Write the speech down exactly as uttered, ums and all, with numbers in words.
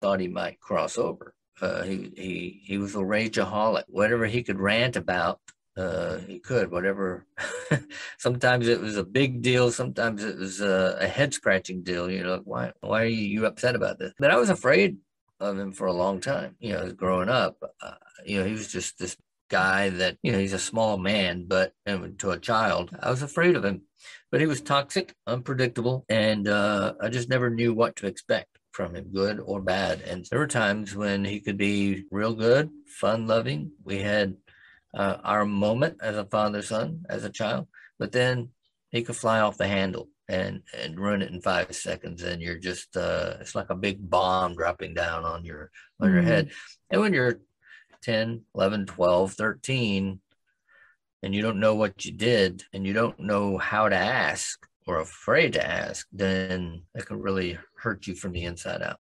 thought he might cross over. Uh, he he he was a rageaholic. Whatever he could rant about, uh, he could. Whatever. Sometimes it was a big deal. Sometimes it was a, a head scratching deal. You know, why why are you upset about this? But I was afraid of him for a long time. You know, growing up, uh, you know, he was just this guy that, you know, he's a small man, but and to a child, I was afraid of him. But he was toxic, unpredictable, and uh, I just never knew what to expect from him, good or bad. And there were times when he could be real good, fun-loving. We had uh, our moment as a father-son, as a child, but then he could fly off the handle and, and ruin it in five seconds. And you're just, uh, it's like a big bomb dropping down on your, on your head. And when you're ten, eleven, twelve, thirteen, and you don't know what you did, and you don't know how to ask or afraid to ask, then it can really hurt you from the inside out.